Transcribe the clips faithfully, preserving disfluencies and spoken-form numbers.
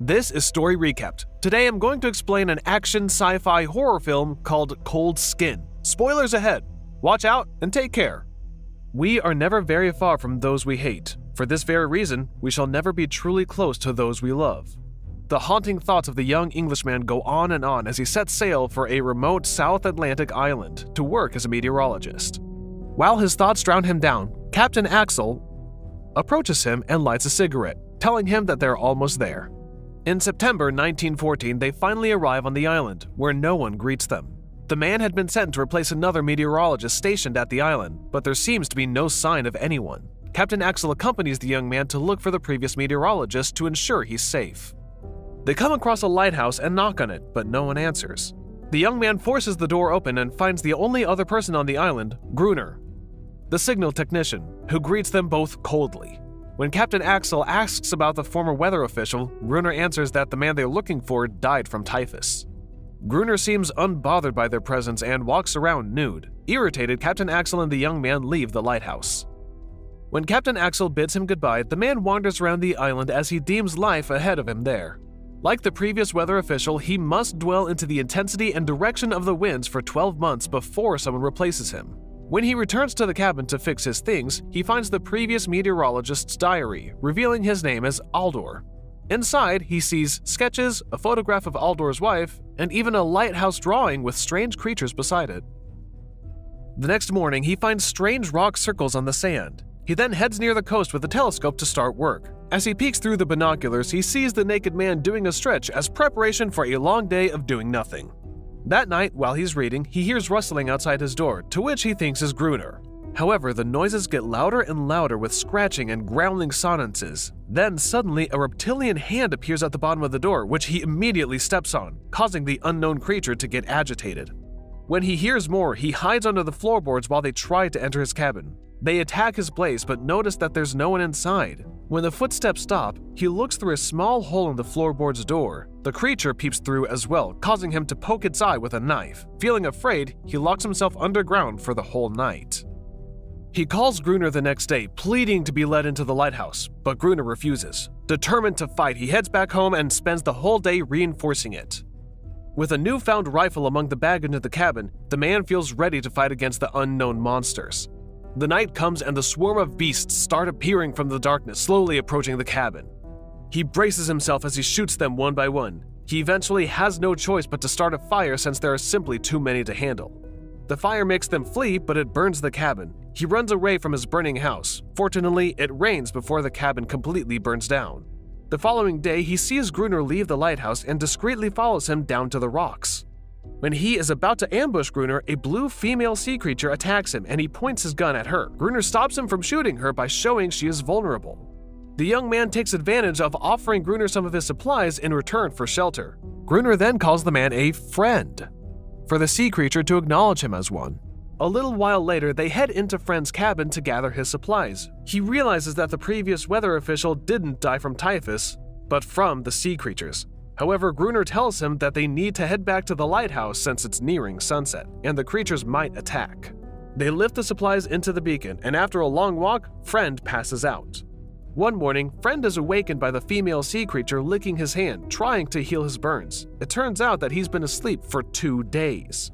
This is Story Recapped. Today I'm going to explain an action sci-fi horror film called Cold Skin. Spoilers ahead. Watch out and take care. We are never very far from those we hate. For this very reason, we shall never be truly close to those we love. The haunting thoughts of the young Englishman go on and on as he sets sail for a remote South Atlantic island to work as a meteorologist. While his thoughts drown him down, Captain Axel approaches him and lights a cigarette, telling him that they're almost there. In September nineteen fourteen, they finally arrive on the island, where no one greets them. The man had been sent to replace another meteorologist stationed at the island, but there seems to be no sign of anyone. Captain Axel accompanies the young man to look for the previous meteorologist to ensure he's safe. They come across a lighthouse and knock on it, but no one answers. The young man forces the door open and finds the only other person on the island, Gruner, the signal technician, who greets them both coldly. When Captain Axel asks about the former weather official, Gruner answers that the man they're looking for died from typhus. Gruner seems unbothered by their presence and walks around nude. Irritated, Captain Axel and the young man leave the lighthouse. When Captain Axel bids him goodbye, the man wanders around the island as he deems life ahead of him there. Like the previous weather official, he must dwell into the intensity and direction of the winds for twelve months before someone replaces him. When he returns to the cabin to fix his things, he finds the previous meteorologist's diary, revealing his name as Aldor. Inside, he sees sketches, a photograph of Aldor's wife, and even a lighthouse drawing with strange creatures beside it. The next morning, he finds strange rock circles on the sand. He then heads near the coast with a telescope to start work. As he peeks through the binoculars, he sees the naked man doing a stretch as preparation for a long day of doing nothing. That night, while he's reading, he hears rustling outside his door, to which he thinks is Gruner. However, the noises get louder and louder with scratching and growling sonances. Then, suddenly, a reptilian hand appears at the bottom of the door, which he immediately steps on, causing the unknown creature to get agitated. When he hears more, he hides under the floorboards while they try to enter his cabin. They attack his place but notice that there's no one inside. When the footsteps stop, he looks through a small hole in the floorboard's door. The creature peeps through as well, causing him to poke its eye with a knife. Feeling afraid, he locks himself underground for the whole night. He calls Gruner the next day, pleading to be let into the lighthouse, but Gruner refuses. Determined to fight, he heads back home and spends the whole day reinforcing it. With a newfound rifle among the baggage in the cabin, the man feels ready to fight against the unknown monsters. The night comes and the swarm of beasts start appearing from the darkness, slowly approaching the cabin. He braces himself as he shoots them one by one. He eventually has no choice but to start a fire since there are simply too many to handle. The fire makes them flee, but it burns the cabin. He runs away from his burning house. Fortunately, it rains before the cabin completely burns down. The following day, he sees Gruner leave the lighthouse and discreetly follows him down to the rocks. When he is about to ambush Gruner, a blue female sea creature attacks him and he points his gun at her. Gruner stops him from shooting her by showing she is vulnerable. The young man takes advantage of offering Gruner some of his supplies in return for shelter. Gruner then calls the man a friend, for the sea creature to acknowledge him as one. A little while later, they head into Friend's cabin to gather his supplies. He realizes that the previous weather official didn't die from typhus, but from the sea creatures. However, Gruner tells him that they need to head back to the lighthouse since it's nearing sunset, and the creatures might attack. They lift the supplies into the beacon, and after a long walk, Friend passes out. One morning, Friend is awakened by the female sea creature licking his hand, trying to heal his burns. It turns out that he's been asleep for two days.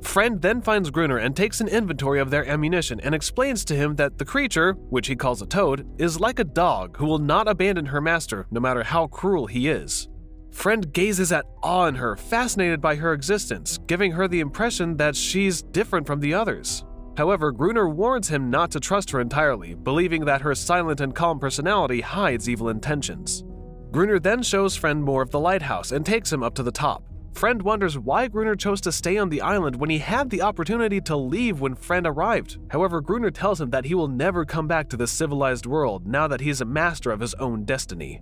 Friend then finds Gruner and takes an inventory of their ammunition and explains to him that the creature, which he calls a toad, is like a dog who will not abandon her master no matter how cruel he is. Friend gazes at awe in her, fascinated by her existence, giving her the impression that she's different from the others. However, Gruner warns him not to trust her entirely, believing that her silent and calm personality hides evil intentions. Gruner then shows Friend more of the lighthouse and takes him up to the top. Friend wonders why Gruner chose to stay on the island when he had the opportunity to leave when Friend arrived. However, Gruner tells him that he will never come back to the civilized world now that he's a master of his own destiny.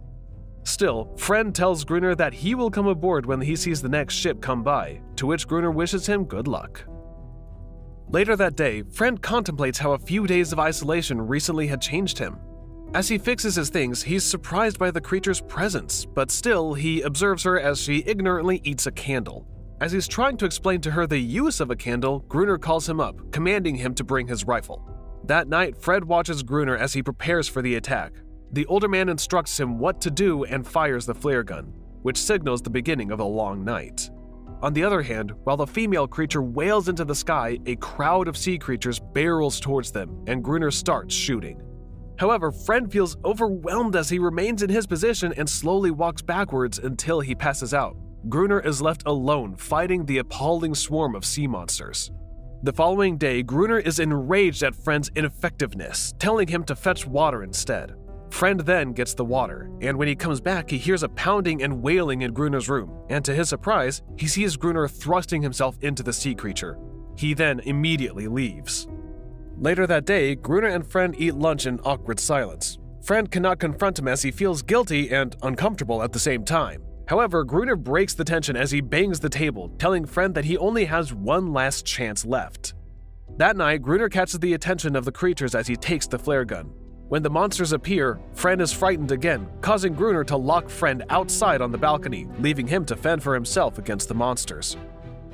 Still, Friend tells Gruner that he will come aboard when he sees the next ship come by, to which Gruner wishes him good luck. Later that day, Friend contemplates how a few days of isolation recently had changed him. As he fixes his things, he's surprised by the creature's presence, but still, he observes her as she ignorantly eats a candle. As he's trying to explain to her the use of a candle, Gruner calls him up, commanding him to bring his rifle. That night, Friend watches Gruner as he prepares for the attack. The older man instructs him what to do and fires the flare gun, which signals the beginning of a long night. On the other hand, while the female creature wails into the sky, a crowd of sea creatures barrels towards them, and Gruner starts shooting. However, Friend feels overwhelmed as he remains in his position and slowly walks backwards until he passes out. Gruner is left alone fighting the appalling swarm of sea monsters. The following day, Gruner is enraged at Friend's ineffectiveness, telling him to fetch water instead. Friend then gets the water, and when he comes back, he hears a pounding and wailing in Gruner's room, and to his surprise, he sees Gruner thrusting himself into the sea creature. He then immediately leaves. Later that day, Gruner and Friend eat lunch in awkward silence. Friend cannot confront him as he feels guilty and uncomfortable at the same time. However, Gruner breaks the tension as he bangs the table, telling Friend that he only has one last chance left. That night, Gruner catches the attention of the creatures as he takes the flare gun. When the monsters appear, Friend is frightened again, causing Gruner to lock Friend outside on the balcony, leaving him to fend for himself against the monsters.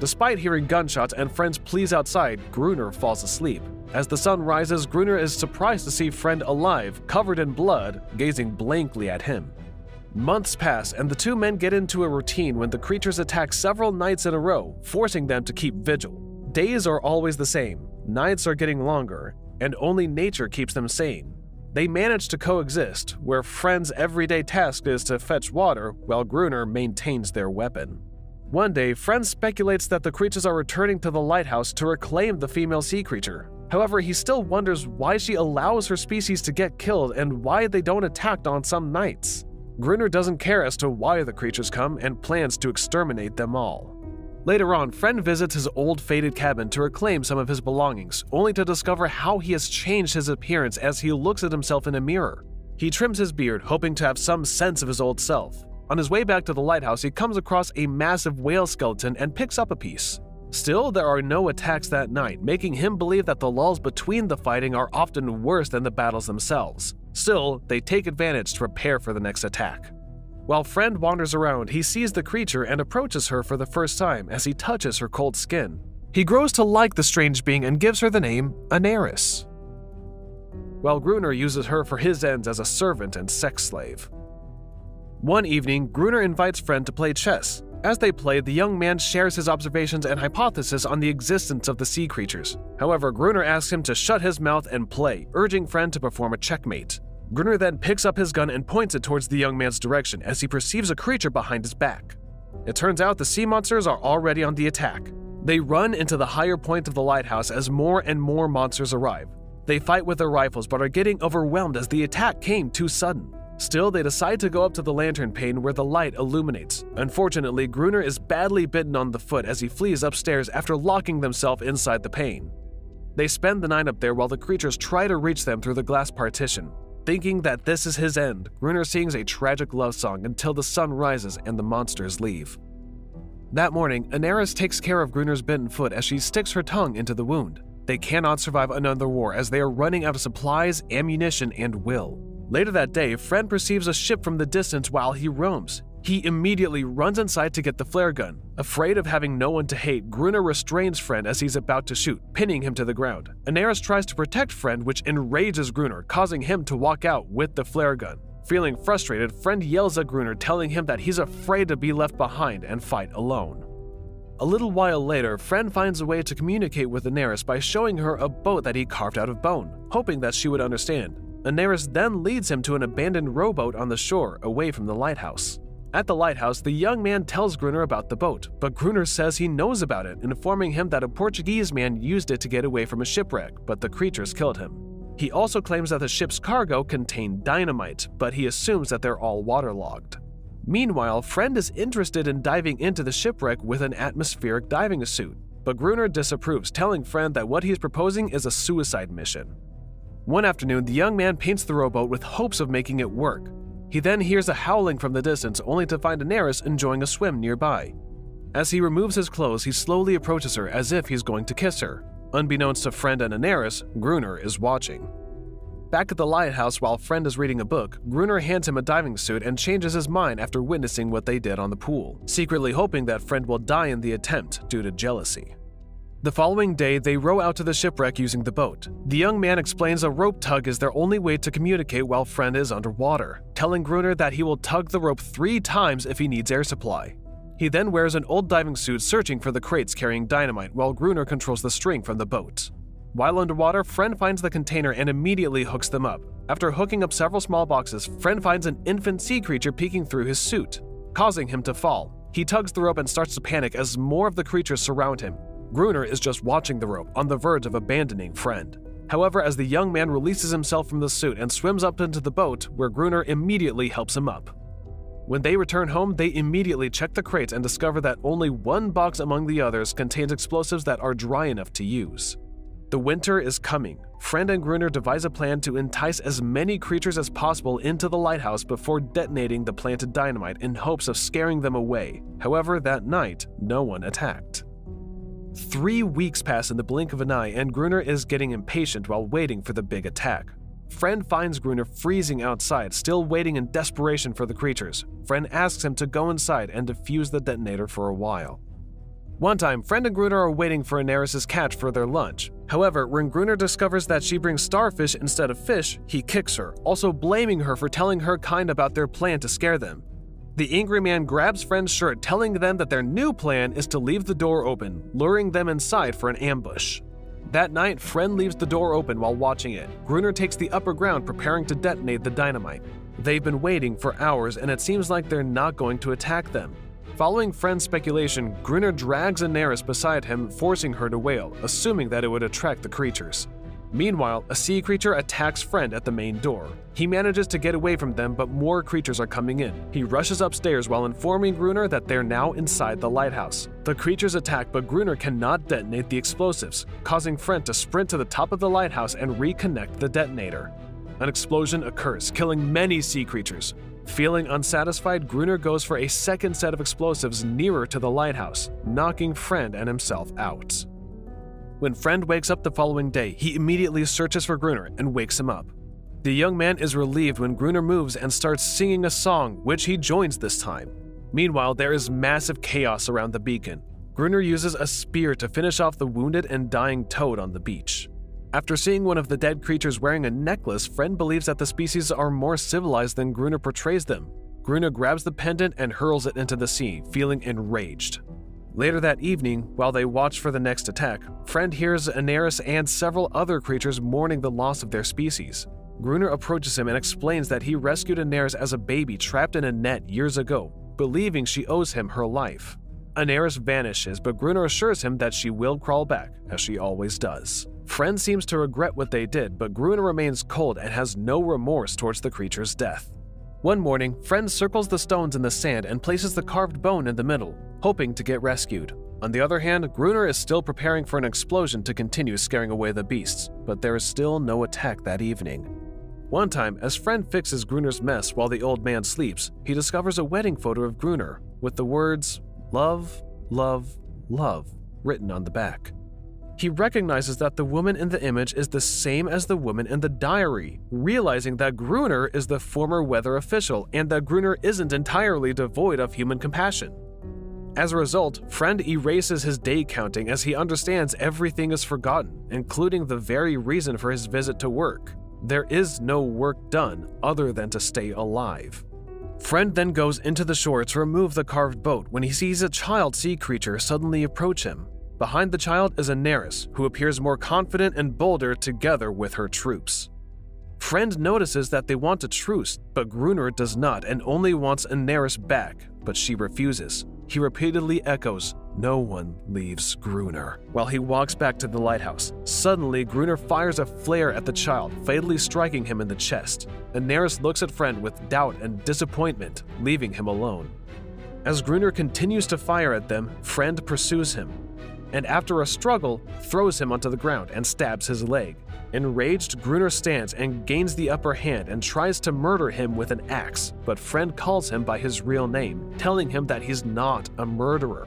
Despite hearing gunshots and Friend's pleas outside, Gruner falls asleep. As the sun rises, Gruner is surprised to see Friend alive, covered in blood, gazing blankly at him. Months pass, and the two men get into a routine when the creatures attack several nights in a row, forcing them to keep vigil. Days are always the same, nights are getting longer, and only nature keeps them sane. They manage to coexist, where Friend's everyday task is to fetch water while Gruner maintains their weapon. One day, Friend speculates that the creatures are returning to the lighthouse to reclaim the female sea creature. However, he still wonders why she allows her species to get killed and why they don't attack on some nights. Gruner doesn't care as to why the creatures come and plans to exterminate them all. Later on, Friend visits his old faded cabin to reclaim some of his belongings, only to discover how he has changed his appearance as he looks at himself in a mirror. He trims his beard, hoping to have some sense of his old self. On his way back to the lighthouse, he comes across a massive whale skeleton and picks up a piece. Still, there are no attacks that night, making him believe that the lulls between the fighting are often worse than the battles themselves. Still, they take advantage to prepare for the next attack. While Friend wanders around, he sees the creature and approaches her for the first time as he touches her cold skin. He grows to like the strange being and gives her the name Aneris, while Gruner uses her for his ends as a servant and sex slave. One evening, Gruner invites Friend to play chess. As they play, the young man shares his observations and hypothesis on the existence of the sea creatures. However, Gruner asks him to shut his mouth and play, urging Friend to perform a checkmate. Gruner then picks up his gun and points it towards the young man's direction as he perceives a creature behind his back. It turns out the sea monsters are already on the attack. They run into the higher point of the lighthouse as more and more monsters arrive. They fight with their rifles but are getting overwhelmed as the attack came too sudden. Still, they decide to go up to the lantern pane where the light illuminates. Unfortunately, Gruner is badly bitten on the foot as he flees upstairs after locking themselves inside the pane. They spend the night up there while the creatures try to reach them through the glass partition. Thinking that this is his end, Gruner sings a tragic love song until the sun rises and the monsters leave. That morning, Aneris takes care of Gruner's bitten foot as she sticks her tongue into the wound. They cannot survive another war as they are running out of supplies, ammunition, and will. Later that day, Friend perceives a ship from the distance while he roams. He immediately runs inside to get the flare gun. Afraid of having no one to hate, Gruner restrains Friend as he's about to shoot, pinning him to the ground. Aneris tries to protect Friend, which enrages Gruner, causing him to walk out with the flare gun. Feeling frustrated, Friend yells at Gruner, telling him that he's afraid to be left behind and fight alone. A little while later, Friend finds a way to communicate with Aneris by showing her a boat that he carved out of bone, hoping that she would understand. Aneris then leads him to an abandoned rowboat on the shore, away from the lighthouse. At the lighthouse, the young man tells Gruner about the boat, but Gruner says he knows about it, informing him that a Portuguese man used it to get away from a shipwreck, but the creatures killed him. He also claims that the ship's cargo contained dynamite, but he assumes that they're all waterlogged. Meanwhile, Friend is interested in diving into the shipwreck with an atmospheric diving suit, but Gruner disapproves, telling Friend that what he's proposing is a suicide mission. One afternoon, the young man paints the rowboat with hopes of making it work. He then hears a howling from the distance, only to find Aneris enjoying a swim nearby. As he removes his clothes, he slowly approaches her as if he's going to kiss her. Unbeknownst to Friend and Aneris, Gruner is watching. Back at the lighthouse while Friend is reading a book, Gruner hands him a diving suit and changes his mind after witnessing what they did on the pool, secretly hoping that Friend will die in the attempt due to jealousy. The following day, they row out to the shipwreck using the boat. The young man explains a rope tug is their only way to communicate while Friend is underwater, telling Gruner that he will tug the rope three times if he needs air supply. He then wears an old diving suit, searching for the crates carrying dynamite while Gruner controls the string from the boat. While underwater, Friend finds the container and immediately hooks them up. After hooking up several small boxes, Friend finds an infant sea creature peeking through his suit, causing him to fall. He tugs the rope and starts to panic as more of the creatures surround him. Gruner is just watching the rope, on the verge of abandoning Friend. However, as the young man releases himself from the suit and swims up into the boat, where Gruner immediately helps him up. When they return home, they immediately check the crates and discover that only one box among the others contains explosives that are dry enough to use. The winter is coming. Friend and Gruner devise a plan to entice as many creatures as possible into the lighthouse before detonating the planted dynamite in hopes of scaring them away. However, that night, no one attacked. Three weeks pass in the blink of an eye, and Gruner is getting impatient while waiting for the big attack. Friend finds Gruner freezing outside, still waiting in desperation for the creatures. Friend asks him to go inside and defuse the detonator for a while. One time, Friend and Gruner are waiting for Aneris' catch for their lunch. However, when Gruner discovers that she brings starfish instead of fish, he kicks her, also blaming her for telling her kind about their plan to scare them. The angry man grabs Friend's shirt, telling them that their new plan is to leave the door open, luring them inside for an ambush. That night, Friend leaves the door open while watching it. Gruner takes the upper ground, preparing to detonate the dynamite. They've been waiting for hours, and it seems like they're not going to attack them. Following Friend's speculation, Gruner drags Aneris beside him, forcing her to wail, assuming that it would attract the creatures. Meanwhile, a sea creature attacks Friend at the main door. He manages to get away from them, but more creatures are coming in. He rushes upstairs while informing Gruner that they're now inside the lighthouse. The creatures attack, but Gruner cannot detonate the explosives, causing Friend to sprint to the top of the lighthouse and reconnect the detonator. An explosion occurs, killing many sea creatures. Feeling unsatisfied, Gruner goes for a second set of explosives nearer to the lighthouse, knocking Friend and himself out. When Friend wakes up the following day, he immediately searches for Gruner and wakes him up. The young man is relieved when Gruner moves and starts singing a song, which he joins this time. Meanwhile, there is massive chaos around the beacon. Gruner uses a spear to finish off the wounded and dying toad on the beach. After seeing one of the dead creatures wearing a necklace, Friend believes that the species are more civilized than Gruner portrays them. Gruner grabs the pendant and hurls it into the sea, feeling enraged. Later that evening, while they watch for the next attack, Friend hears Aneris and several other creatures mourning the loss of their species. Gruner approaches him and explains that he rescued Aneris as a baby trapped in a net years ago, believing she owes him her life. Aneris vanishes, but Gruner assures him that she will crawl back, as she always does. Friend seems to regret what they did, but Gruner remains cold and has no remorse towards the creature's death. One morning, Friend circles the stones in the sand and places the carved bone in the middle, hoping to get rescued. On the other hand, Gruner is still preparing for an explosion to continue scaring away the beasts, but there is still no attack that evening. One time, as Friend fixes Gruner's mess while the old man sleeps, he discovers a wedding photo of Gruner with the words, "Love, love, love," written on the back. He recognizes that the woman in the image is the same as the woman in the diary, realizing that Gruner is the former weather official and that Gruner isn't entirely devoid of human compassion. As a result, Friend erases his day counting as he understands everything is forgotten, including the very reason for his visit to work. There is no work done other than to stay alive. Friend then goes into the shore to remove the carved boat when he sees a child sea creature suddenly approach him. Behind the child is Aneris, who appears more confident and bolder together with her troops. Friend notices that they want a truce, but Gruner does not and only wants Aneris back, but she refuses. He repeatedly echoes, "No one leaves Gruner," while he walks back to the lighthouse. Suddenly, Gruner fires a flare at the child, fatally striking him in the chest. Aneris looks at Friend with doubt and disappointment, leaving him alone. As Gruner continues to fire at them, Friend pursues him, and after a struggle, throws him onto the ground and stabs his leg. Enraged, Gruner stands and gains the upper hand and tries to murder him with an axe, but Friend calls him by his real name, telling him that he's not a murderer.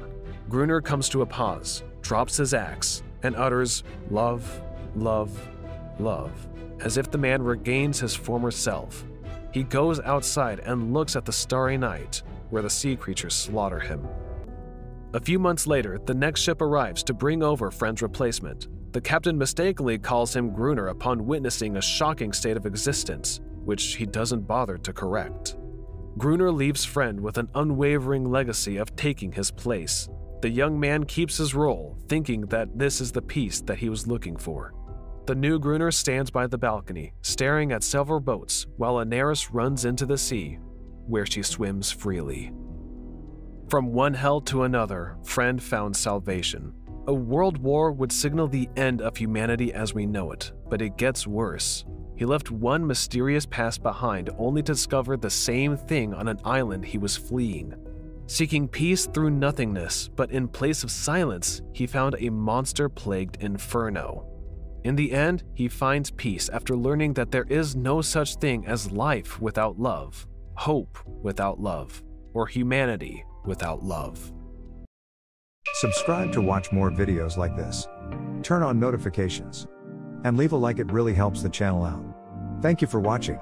Gruner comes to a pause, drops his axe, and utters, "Love, love, love," as if the man regains his former self. He goes outside and looks at the starry night, where the sea creatures slaughter him. A few months later, the next ship arrives to bring over Friend's replacement. The captain mistakenly calls him Gruner upon witnessing a shocking state of existence, which he doesn't bother to correct. Gruner leaves Friend with an unwavering legacy of taking his place. The young man keeps his role, thinking that this is the peace that he was looking for. The new Gruner stands by the balcony, staring at several boats, while Aneris runs into the sea, where she swims freely. From one hell to another, Friend found salvation. A world war would signal the end of humanity as we know it, but it gets worse. He left one mysterious past behind only to discover the same thing on an island he was fleeing. Seeking peace through nothingness, but in place of silence, he found a monster-plagued inferno. In the end, he finds peace after learning that there is no such thing as life without love, hope without love, or humanity without love. Subscribe to watch more videos like this. Turn on notifications. And leave a like, it really helps the channel out. Thank you for watching.